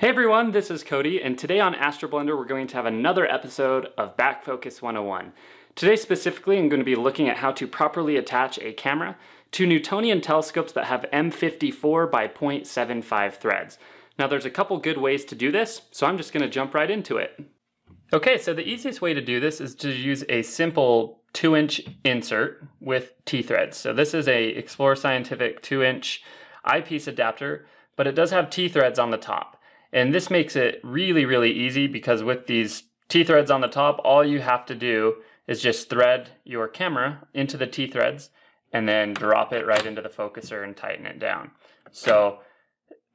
Hey everyone, this is Cody, and today on AstroBlender we're going to have another episode of Back Focus 101. Today specifically I'm going to be looking at how to properly attach a camera to Newtonian telescopes that have M54 by 0.75 threads. Now there's a couple good ways to do this, so I'm just going to jump right into it. Okay, so the easiest way to do this is to use a simple 2-inch insert with T-threads. So this is a Explore Scientific 2-inch eyepiece adapter, but it does have T-threads on the top. And this makes it really, really easy because with these T-threads on the top, all you have to do is just thread your camera into the T-threads and then drop it right into the focuser and tighten it down. So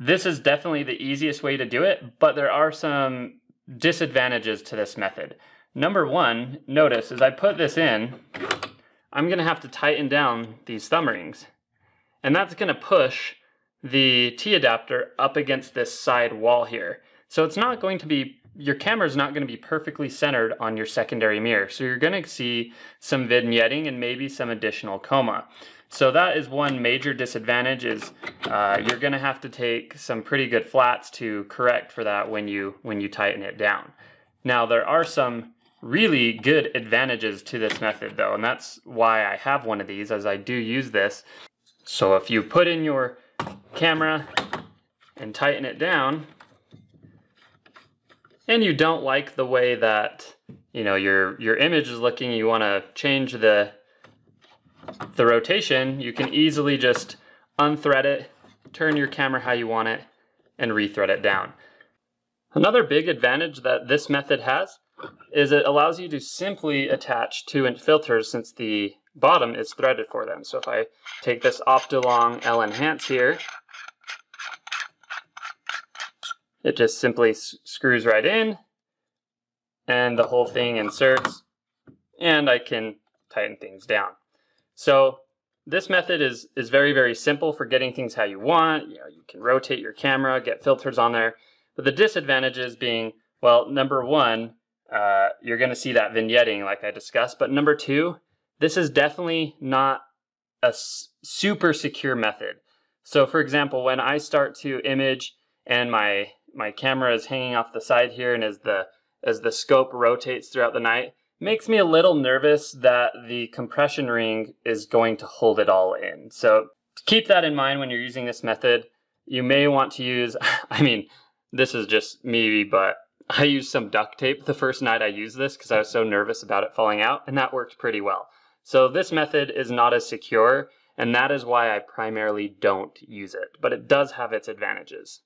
this is definitely the easiest way to do it, but there are some disadvantages to this method. Number one, notice as I put this in, I'm gonna have to tighten down these thumb rings, and that's gonna push the T-adapter up against this side wall here. So it's not going to be, your camera's not going to be perfectly centered on your secondary mirror. So you're going to see some vignetting and maybe some additional coma. So that is one major disadvantage, is you're going to have to take some pretty good flats to correct for that when you tighten it down. Now there are some really good advantages to this method though, and that's why I have one of these, as I do use this. So if you put in your camera and tighten it down and you don't like the way that, you know, your image is looking, you want to change the rotation, you can easily just unthread it, turn your camera how you want it, and rethread it down. Another big advantage that this method has is it allows you to simply attach 2-inch filters since the bottom is threaded for them. So if I take this Optilong L-Enhance here, it just simply screws right in and the whole thing inserts, and I can tighten things down. So this method is very, very simple for getting things how you want. You know, you can rotate your camera, get filters on there, but the disadvantages being, well, number one, you're going to see that vignetting like I discussed, but number two, this is definitely not a super secure method. So for example, when I start to image and my camera is hanging off the side here, and as the scope rotates throughout the night, makes me a little nervous that the compression ring is going to hold it all in. So keep that in mind when you're using this method. You may want to use, I mean, this is just me, but I used some duct tape the first night I used this because I was so nervous about it falling out, and that worked pretty well. So this method is not as secure, and that is why I primarily don't use it, but it does have its advantages.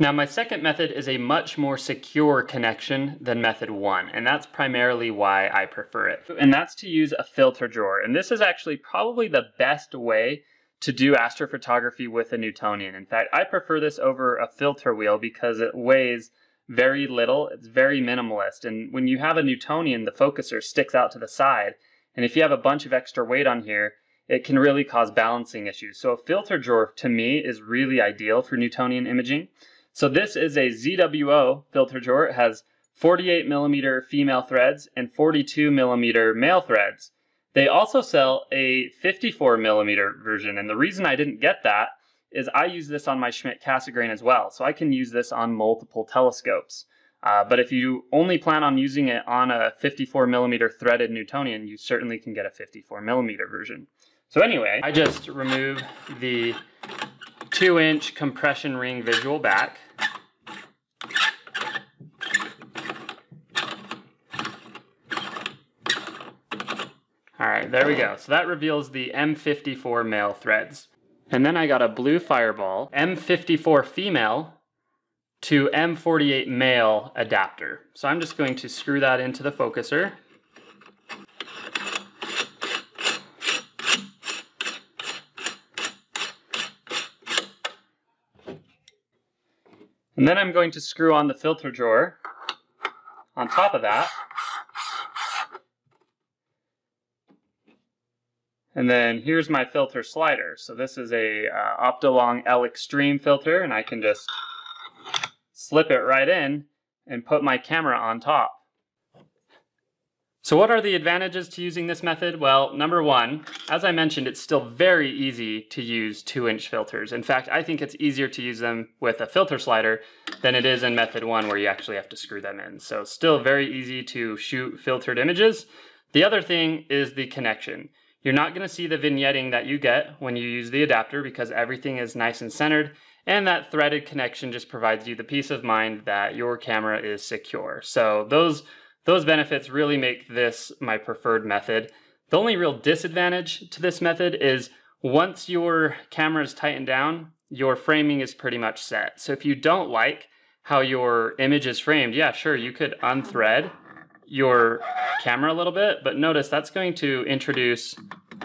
Now my second method is a much more secure connection than method one, and that's primarily why I prefer it. And that's to use a filter drawer. And this is actually probably the best way to do astrophotography with a Newtonian. In fact, I prefer this over a filter wheel because it weighs very little, it's very minimalist. And when you have a Newtonian, the focuser sticks out to the side, and if you have a bunch of extra weight on here, it can really cause balancing issues. So a filter drawer to me is really ideal for Newtonian imaging. So this is a ZWO filter drawer. It has 48mm female threads and 42mm male threads. They also sell a 54mm version, and the reason I didn't get that is I use this on my Schmidt Cassegrain as well, so I can use this on multiple telescopes. But if you only plan on using it on a 54mm threaded Newtonian, you certainly can get a 54mm version. So anyway, I just remove the 2-inch compression ring visual back. All right, there we go. So that reveals the M54 male threads. And then I got a blue fireball, M54 female, to M48 male adapter. So I'm just going to screw that into the focuser. And then I'm going to screw on the filter drawer on top of that. And then here's my filter slider. So this is a Optolong L-Extreme filter, and I can just slip it right in and put my camera on top. So what are the advantages to using this method? Well, number one, as I mentioned, it's still very easy to use 2-inch filters. In fact, I think it's easier to use them with a filter slider than it is in method one where you actually have to screw them in. So still very easy to shoot filtered images. The other thing is the connection. You're not going to see the vignetting that you get when you use the adapter because everything is nice and centered, and that threaded connection just provides you the peace of mind that your camera is secure. So those benefits really make this my preferred method. The only real disadvantage to this method is once your camera is tightened down, your framing is pretty much set. So if you don't like how your image is framed, yeah, sure, you could unthread your camera a little bit, but notice that's going to introduce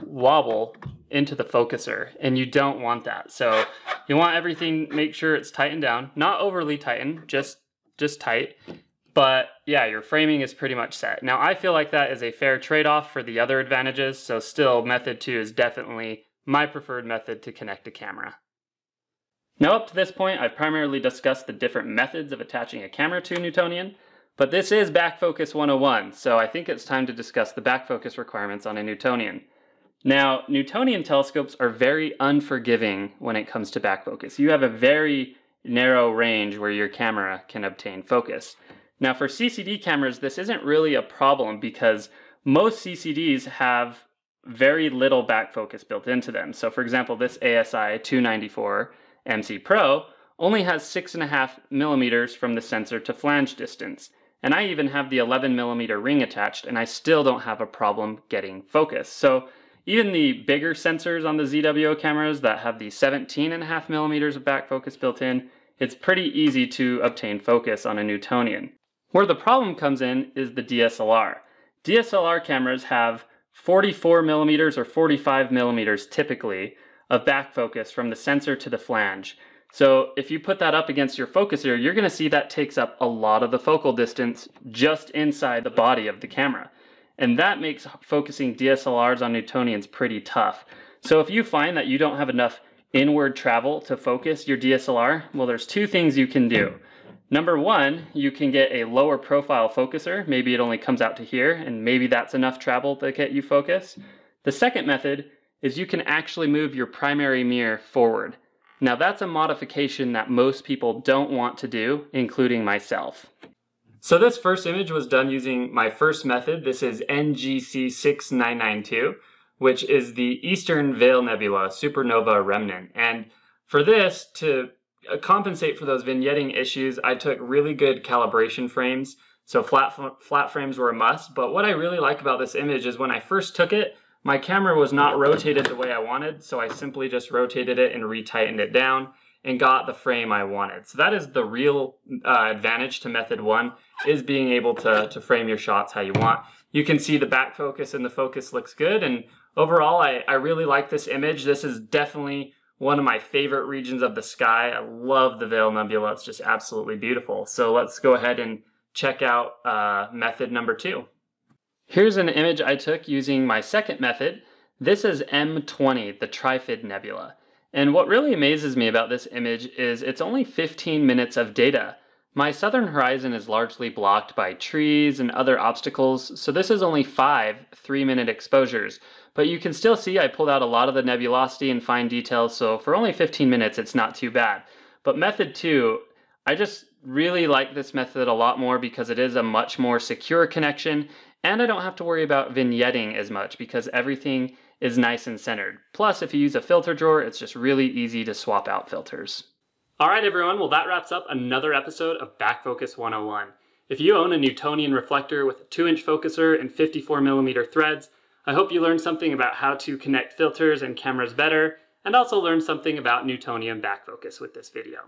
wobble into the focuser, and you don't want that. So you want everything, make sure it's tightened down, not overly tightened, just tight. But yeah, your framing is pretty much set. Now I feel like that is a fair trade-off for the other advantages. So still, method two is definitely my preferred method to connect a camera. Now up to this point, I've primarily discussed the different methods of attaching a camera to Newtonian, but this is Back Focus 101. So I think it's time to discuss the back focus requirements on a Newtonian. Now, Newtonian telescopes are very unforgiving when it comes to back focus. You have a very narrow range where your camera can obtain focus. Now for CCD cameras, this isn't really a problem because most CCDs have very little back focus built into them. So for example, this ASI 294 MC Pro only has 6.5 millimeters from the sensor to flange distance. And I even have the 11 millimeter ring attached and I still don't have a problem getting focus. So even the bigger sensors on the ZWO cameras that have the 17.5 millimeters of back focus built in, it's pretty easy to obtain focus on a Newtonian. Where the problem comes in is the DSLR. DSLR cameras have 44 millimeters or 45 millimeters typically of back focus from the sensor to the flange. So if you put that up against your focuser, you're gonna see that takes up a lot of the focal distance just inside the body of the camera. And that makes focusing DSLRs on Newtonians pretty tough. So if you find that you don't have enough inward travel to focus your DSLR, well, there's two things you can do. Number one, you can get a lower profile focuser. Maybe it only comes out to here, and maybe that's enough travel to get you focus. The second method is you can actually move your primary mirror forward. Now that's a modification that most people don't want to do, including myself. So this first image was done using my first method. This is NGC6992, which is the Eastern Veil Nebula supernova remnant. And for this, to compensate for those vignetting issues, I took really good calibration frames. So flat frames were a must, but what I really like about this image is when I first took it, my camera was not rotated the way I wanted, so I simply just rotated it and retightened it down and got the frame I wanted. So that is the real advantage to method one, is being able to frame your shots how you want. You can see the back focus and the focus looks good, and overall I really like this image. This is definitely one of my favorite regions of the sky. I love the Veil Nebula. It's just absolutely beautiful. So let's go ahead and check out method number two. Here's an image I took using my second method. This is M20, the Trifid Nebula. And what really amazes me about this image is it's only 15 minutes of data. My southern horizon is largely blocked by trees and other obstacles, so this is only 5 3-minute exposures. But you can still see I pulled out a lot of the nebulosity and fine details, so for only 15 minutes, it's not too bad. But method two, I just really like this method a lot more because it is a much more secure connection, and I don't have to worry about vignetting as much because everything is nice and centered. Plus, if you use a filter drawer, it's just really easy to swap out filters. All right, everyone, well, that wraps up another episode of Back Focus 101. If you own a Newtonian reflector with a 2-inch focuser and 54 millimeter threads, I hope you learned something about how to connect filters and cameras better, and also learned something about Newtonian back focus with this video.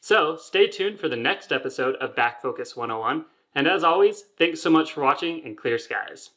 So stay tuned for the next episode of Back Focus 101. And as always, thanks so much for watching and clear skies.